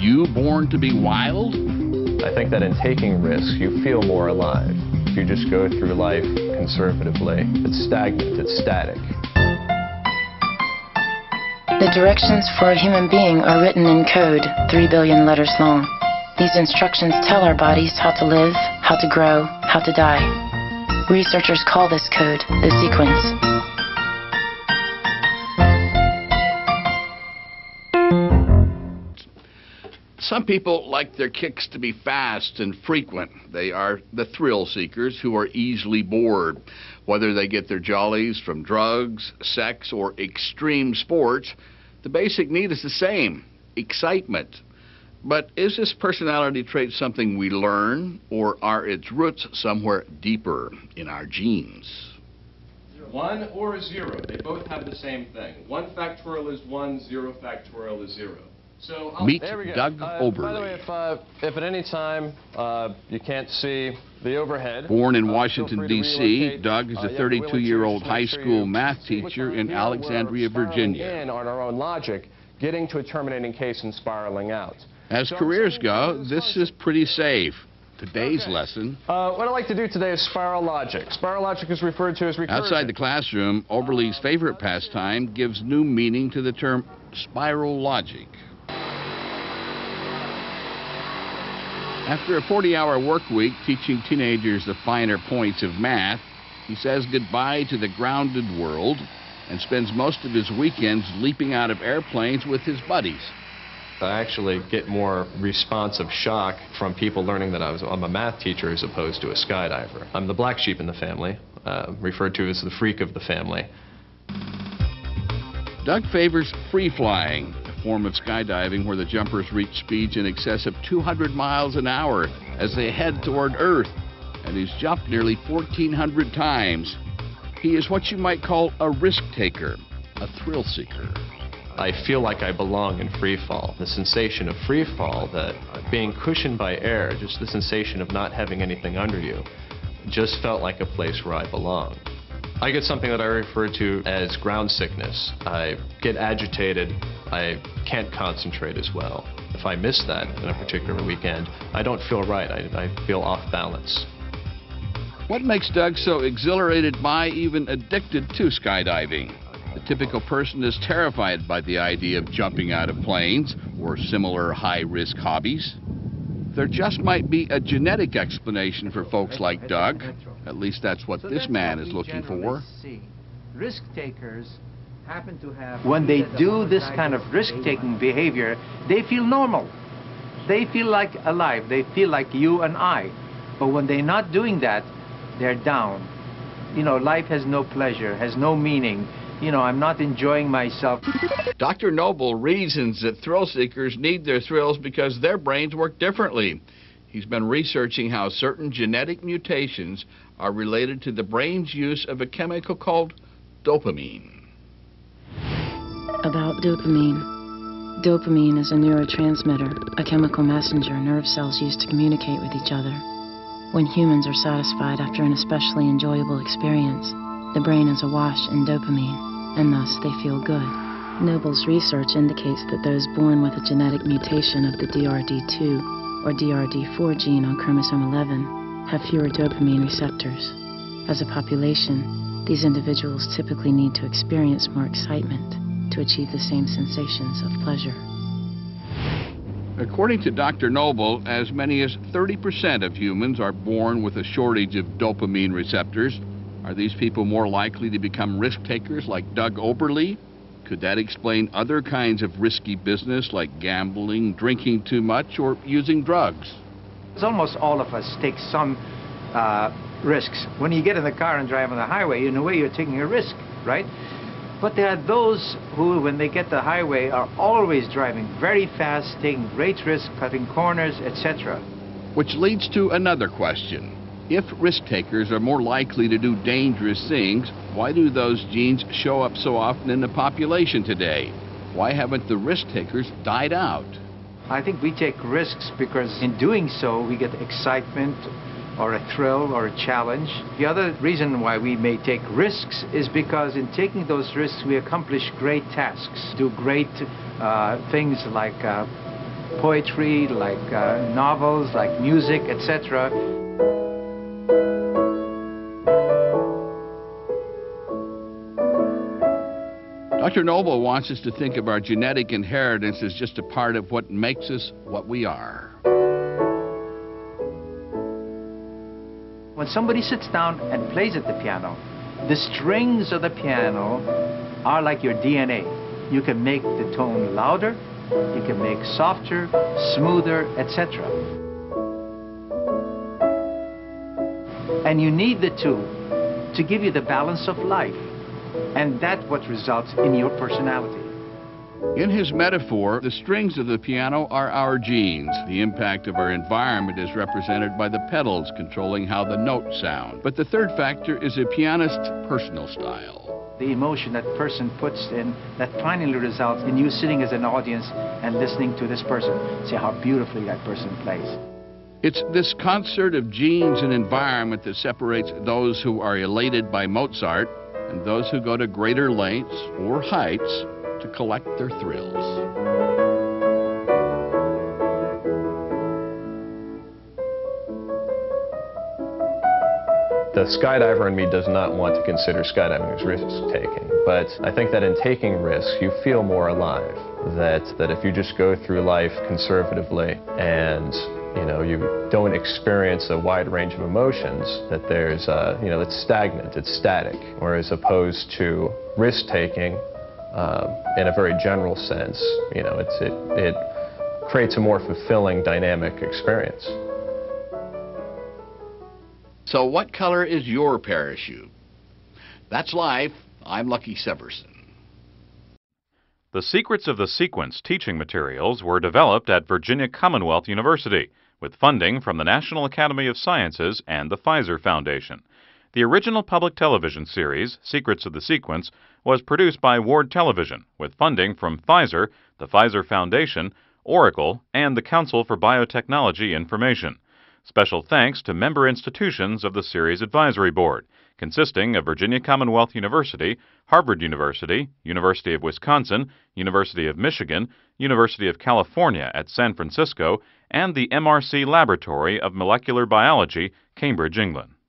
you born to be wild? I think that in taking risks, you feel more alive. If you just go through life conservatively, it's stagnant, it's static. The directions for a human being are written in code, 3 billion letters long. These instructions tell our bodies how to live, how to grow, how to die. Researchers call this code the sequence. Some people like their kicks to be fast and frequent. They are the thrill seekers who are easily bored. Whether they get their jollies from drugs, sex, or extreme sports, the basic need is the same, excitement. But is this personality trait something we learn, or are its roots somewhere deeper in our genes? 1 or 0, they both have the same thing. 1 factorial is 1, 0 factorial is 0. So meet Doug Oberly. By the way, if at any time you can't see the overhead. Born in Washington, D.C., Doug is a 32-year-old high school math teacher in Alexandria, Virginia. In on our own logic, getting to a terminating case and spiraling out. As careers go, this is pretty safe. Today's lesson. What I'd like to do today is spiral logic. Spiral logic is referred to as recursion. Outside the classroom, Oberly's favorite pastime gives new meaning to the term spiral logic. After a 40-hour work week teaching teenagers the finer points of math, he says goodbye to the grounded world and spends most of his weekends leaping out of airplanes with his buddies. I actually get more responsive shock from people learning that I'm a math teacher as opposed to a skydiver. I'm the black sheep in the family, referred to as the freak of the family. Doug favors free flying, form of skydiving where the jumpers reach speeds in excess of 200 miles an hour as they head toward Earth, and he's jumped nearly 1,400 times. He is what you might call a risk taker, a thrill seeker. I feel like I belong in free fall. The sensation of free fall, that being cushioned by air, just the sensation of not having anything under you, just felt like a place where I belong. I get something that I refer to as ground sickness. I get agitated. I can't concentrate as well. If I miss that on a particular weekend, I don't feel right. I feel off balance. What makes Doug so exhilarated by, even addicted to, skydiving? The typical person is terrified by the idea of jumping out of planes or similar high-risk hobbies. There just might be a genetic explanation for folks like Doug. At least that's what this man is looking for. Risk takers happen to have... When they do this kind of risk-taking behavior, they feel normal. They feel like alive. They feel like you and I. But when they're not doing that, they're down. You know, life has no pleasure, has no meaning. You know, I'm not enjoying myself. Dr. Noble reasons that thrill seekers need their thrills because their brains work differently. He's been researching how certain genetic mutations are related to the brain's use of a chemical called dopamine. About dopamine. Dopamine is a neurotransmitter, a chemical messenger nerve cells use to communicate with each other. When humans are satisfied after an especially enjoyable experience, the brain is awash in dopamine, and thus they feel good. Noble's research indicates that those born with a genetic mutation of the DRD2 or DRD4 gene on chromosome 11 have fewer dopamine receptors. As a population, these individuals typically need to experience more excitement to achieve the same sensations of pleasure. According to Dr. Noble, as many as 30% of humans are born with a shortage of dopamine receptors. Are these people more likely to become risk takers like Doug Oberly? Could that explain other kinds of risky business like gambling, drinking too much, or using drugs? Almost all of us take some risks. When you get in the car and drive on the highway, in a way you're taking a risk, right? But there are those who, when they get the highway, are always driving very fast, taking great risks, cutting corners, etc. Which leads to another question. If risk takers are more likely to do dangerous things, why do those genes show up so often in the population today? Why haven't the risk takers died out? I think we take risks because in doing so we get excitement or a thrill or a challenge. The other reason why we may take risks is because in taking those risks we accomplish great tasks, do great things like poetry, like novels, like music, etc. Dr. Noble wants us to think of our genetic inheritance as just a part of what makes us what we are. When somebody sits down and plays at the piano, the strings of the piano are like your DNA. You can make the tone louder, you can make softer, smoother, etc. And you need the two to give you the balance of life. And that's what results in your personality. In his metaphor, the strings of the piano are our genes. The impact of our environment is represented by the pedals controlling how the notes sound. But the third factor is a pianist's personal style. The emotion that person puts in that finally results in you sitting as an audience and listening to this person. See how beautifully that person plays. It's this concert of genes and environment that separates those who are elated by Mozart and those who go to greater lengths or heights to collect their thrills. The skydiver in me does not want to consider skydiving as risk-taking, but I think that in taking risks, you feel more alive. That if you just go through life conservatively and, you know, you don't experience a wide range of emotions, that there's, you know, it's stagnant, it's static, or as opposed to risk-taking in a very general sense, you know, it creates a more fulfilling, dynamic experience. So what color is your parachute? That's life. I'm Lucky Severson. The Secrets of the Sequence teaching materials were developed at Virginia Commonwealth University with funding from the National Academy of Sciences and the Pfizer Foundation. The original public television series, Secrets of the Sequence, was produced by Ward Television with funding from Pfizer, the Pfizer Foundation, Oracle, and the Council for Biotechnology Information. Special thanks to member institutions of the series advisory board, consisting of Virginia Commonwealth University, Harvard University, University of Wisconsin, University of Michigan, University of California at San Francisco, and the MRC Laboratory of Molecular Biology, Cambridge, England.